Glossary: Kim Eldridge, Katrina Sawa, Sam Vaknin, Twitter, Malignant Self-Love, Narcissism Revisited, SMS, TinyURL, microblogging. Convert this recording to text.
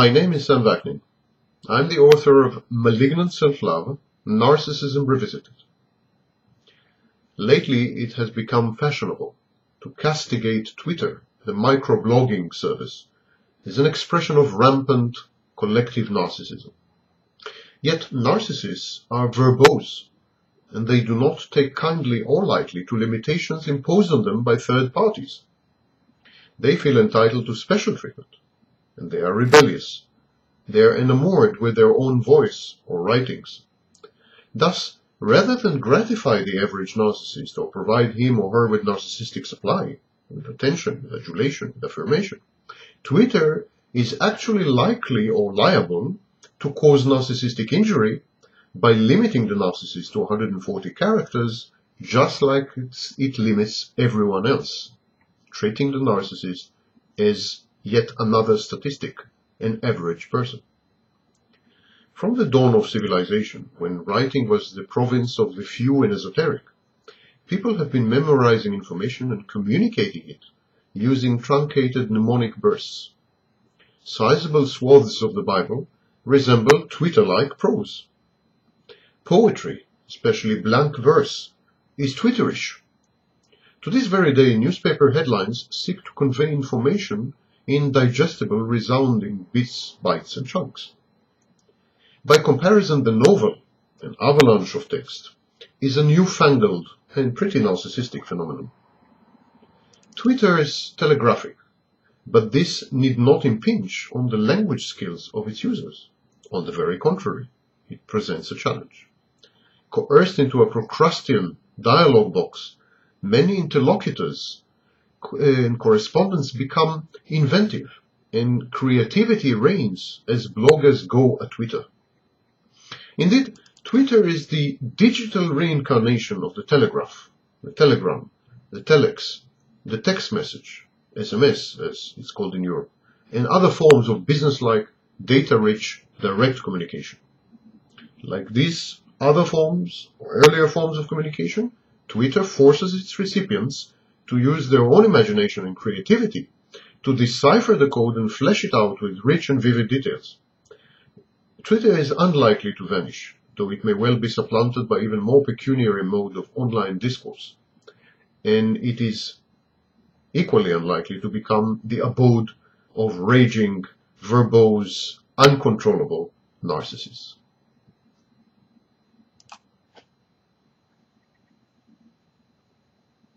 My name is Sam Vaknin. I'm the author of Malignant Self-Love, Narcissism Revisited. Lately, it has become fashionable to castigate Twitter, the microblogging service, as an expression of rampant collective narcissism. Yet narcissists are verbose, and they do not take kindly or lightly to limitations imposed on them by third parties. They feel entitled to special treatment, and they are rebellious. They are enamored with their own voice or writings. Thus, rather than gratify the average narcissist or provide him or her with narcissistic supply, with attention, with adulation, with affirmation, Twitter is actually likely or liable to cause narcissistic injury by limiting the narcissist to 140 characters, just like it limits everyone else, treating the narcissist as yet another statistic, an average person. From the dawn of civilization, when writing was the province of the few and esoteric, people have been memorizing information and communicating it using truncated mnemonic bursts. Sizable swaths of the Bible resemble Twitter-like prose. Poetry, especially blank verse, is Twitterish. To this very day, newspaper headlines seek to convey information in digestible, resounding bits, bites, and chunks. By comparison, the novel, an avalanche of text, is a newfangled and pretty narcissistic phenomenon. Twitter is telegraphic, but this need not impinge on the language skills of its users. On the very contrary, it presents a challenge. Coerced into a Procrustean dialogue box, many interlocutors and correspondents become inventive, and creativity reigns as bloggers go at Twitter. Indeed, Twitter is the digital reincarnation of the telegraph, the telegram, the telex, the text message, SMS as it's called in Europe, and other forms of business-like, data-rich, direct communication. Like these other forms or earlier forms of communication, Twitter forces its recipients to use their own imagination and creativity to decipher the code and flesh it out with rich and vivid details. Twitter is unlikely to vanish, though it may well be supplanted by even more pecuniary mode of online discourse, and it is equally unlikely to become the abode of raging, verbose, uncontrollable narcissists.